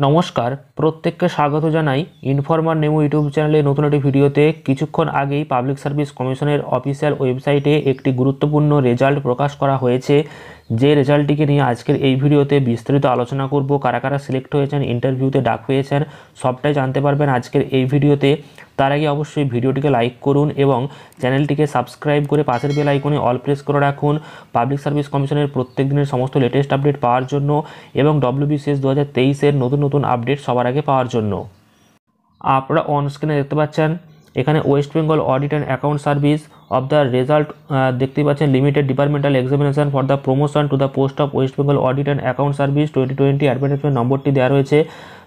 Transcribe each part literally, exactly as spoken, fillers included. नमस्कार प्रत्येक के स्वागत जानाई इनफर्मार नेमो यूट्यूब चैनले नतून एक भिडियोते किछुक्षण आगे पब्लिक सर्विस कमिशनेर अफिसियल वेबसाइटे एक गुरुत्वपूर्ण रेजाल्ट प्रकाश करा होयेछे। जे रेजाल्टटिके निये आजकेर एई भिडियोते विस्तारित आलोचना करब। कारा कारा सिलेक्ट होयेछेन, इंटरव्यूते डाक पेयेछेन, सबटाई जानते पारबेन आजकेर एई भिडियोते। तार आगे अवश्यई भिडियोटिके लाइक करुन एबं चैनलटिके सबस्क्राइब करे पाशेर बेल आइकने अल प्रेस करे राखुन पब्लिक सर्विस कमिशनेर प्रत्येक दिनेर समस्त लेटेस्ट अपडेट पाओयार जोन्नो एबं डब्ल्यूबीपीएससी दो हज़ार तेईस एर नतुन नतुन अपडेट सबार आगे पाओयार जोन्नो। आपनारा अन स्क्रिने देखते पाच्छेन एखाने West Bengal audit and account service अब द रेजल्ट देखते पाच्छेन limited departmental examination for the promotion to the post of West Bengal audit and account service टोटी टोटी एडवर्टाइजमेंट नम्बरटी देया रयेछे।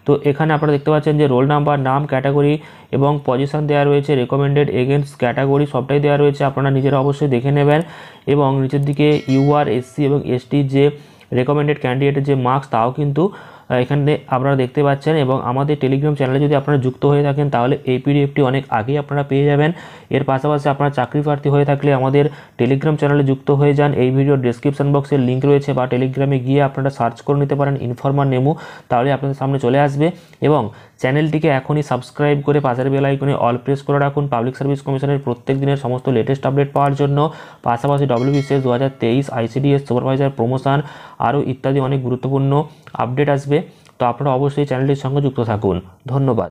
तो एखाने आपनारा देखते पाच्छेन जे रोल नम्बर नाम कैटागरि एबं पजिशन देया रयेछे, रेकमेंडेड एगेंस्ट कैटागरि सबटाई देया रयेछे। आपनारा निजेरा अवश्य देखे नेबेन एबं नीचेर दिके यूआर एससी एबं एसटी जे रेकमेंडेड कैंडिडेट जे मार्क्स ताओ किन्तु एखाने आपनारा देखते पाच्छेन। एबं आमादेर टेलिग्राम चैनेले यदि आपनारा जुक्त हये थाकेन ताहले एई पिडिएफटी अनेक आगे आपनारा पेये जाबेन। एर पाशापाशि आपनारा चाकरि प्रार्थी हये थाकले आमादेर टेलिग्राम चैनेले जुक्त हये जान। एई भिडियोर डेसक्रिप्शन बक्से लिंक रयेछे बा टेलिग्रामे गिये आपनारा सार्च करे निते पारेन इनफर्मार नेमो, ताहले आपनादेर सामने चले आसबे। एबं चैनलटिके एखोनी सबस्क्राइब करे पाशेर बेल आइकने अल प्रेस करे राखुन पब्लिक सर्विस कमिशनेर प्रत्येक दिनेर समस्त लेटेस्ट अपडेट पाओयार जोन्नो। पाशापाशि डब्ल्यूबीपीएससी दो हज़ार तेईस आईसीडीएस सुपारवाइजार प्रमोशन आरो इत्यादि अनेक गुरुत्वपूर्ण अपडेट आसबे। तो आपनारा अवश्यई चैनलटिर संगे जुक्त थाकुन। धन्यवाद।